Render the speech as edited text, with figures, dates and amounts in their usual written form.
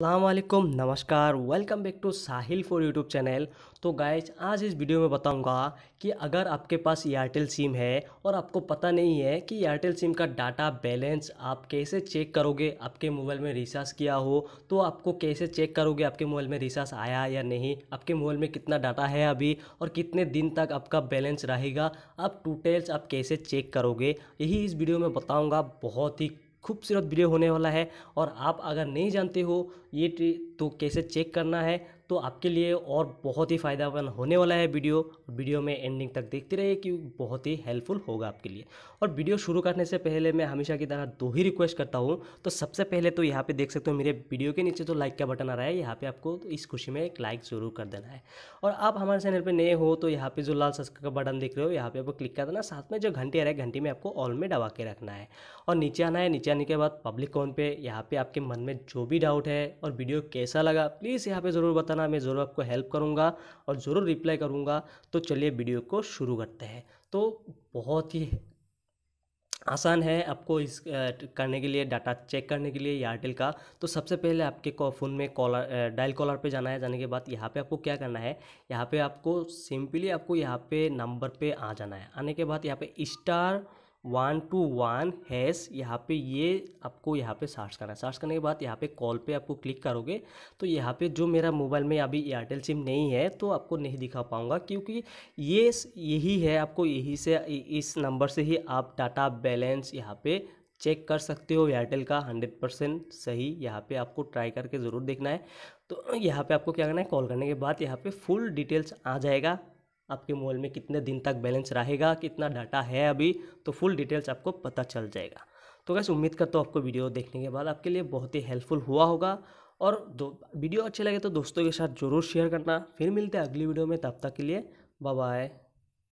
अस्सलाम वालेकुम, नमस्कार। Welcome back to Sahil for YouTube channel. तो गाइज, आज इस वीडियो में बताऊंगा कि अगर आपके पास एयरटेल सिम है और आपको पता नहीं है कि एयरटेल सिम का डाटा बैलेंस आप कैसे चेक करोगे। आपके मोबाइल में रिचार्ज किया हो तो आपको कैसे चेक करोगे आपके मोबाइल में रिचार्ज आया या नहीं, आपके मोबाइल में कितना डाटा है अभी और कितने दिन तक आपका बैलेंस रहेगा, आप डिटेल्स आप कैसे चेक करोगे, यही इस वीडियो में बताऊँगा। बहुत ही खूबसूरत वीडियो होने वाला है और आप अगर नहीं जानते हो ये तो कैसे चेक करना है तो आपके लिए और बहुत ही फ़ायदेमंद होने वाला है वीडियो में एंडिंग तक देखते रहिए क्योंकि बहुत ही हेल्पफुल होगा आपके लिए। और वीडियो शुरू करने से पहले मैं हमेशा की तरह दो ही रिक्वेस्ट करता हूँ। तो सबसे पहले तो यहाँ पे देख सकते हो मेरे वीडियो के नीचे तो लाइक का बटन आ रहा है, यहाँ पे आपको तो इस खुशी में एक लाइक ज़रूर कर देना है। और आप हमारे चैनल पर नए हो तो यहाँ पर जो लाल सब्सक्राइब का बटन देख रहे हो यहाँ पर आपको क्लिक कर देना। साथ में जो घंटी आ रहा है घंटी में आपको ऑल में दबा के रखना है और नीचे आना है। नीचे आने के बाद पब्लिक अकाउंट पे यहाँ पर आपके मन में जो भी डाउट है और वीडियो कैसा लगा प्लीज़ यहाँ पर ज़रूर बताना, मैं ज़रूर आपको हेल्प करूंगा और ज़रूर रिप्लाई करूंगा। तो चलिए वीडियो को शुरू करते हैं। तो बहुत ही आसान है आपको इस करने के लिए, डाटा चेक करने के लिए एयरटेल का। तो सबसे पहले आपके फ़ोन में कॉलर डायल कॉलर पे जाना है। जाने के बाद यहाँ पे आपको क्या करना है, यहाँ पे आपको सिंपली आपको यहाँ पे नंबर पे आ जाना है। आने के बाद यहाँ पे *121 हैश यहाँ पे ये आपको यहाँ पे सर्च करना है। सर्च करने के बाद यहाँ पे कॉल पे आपको क्लिक करोगे तो यहाँ पे जो मेरा मोबाइल में अभी एयरटेल सिम नहीं है तो आपको नहीं दिखा पाऊँगा क्योंकि ये यही है, आपको यही से इस नंबर से ही आप डाटा बैलेंस यहाँ पे चेक कर सकते हो एयरटेल का 100% सही। यहाँ पे आपको ट्राई करके ज़रूर देखना है। तो यहाँ पर आपको क्या करना है, कॉल करने के बाद यहाँ पर फुल डिटेल्स आ जाएगा आपके मोबाइल में कितने दिन तक बैलेंस रहेगा, कितना डाटा है अभी, तो फुल डिटेल्स आपको पता चल जाएगा। तो गाइस, उम्मीद करता हूँ आपको वीडियो देखने के बाद आपके लिए बहुत ही हेल्पफुल हुआ होगा। और वीडियो अच्छे लगे तो दोस्तों के साथ ज़रूर शेयर करना। फिर मिलते हैं अगली वीडियो में, तब तक के लिए बाय बाय।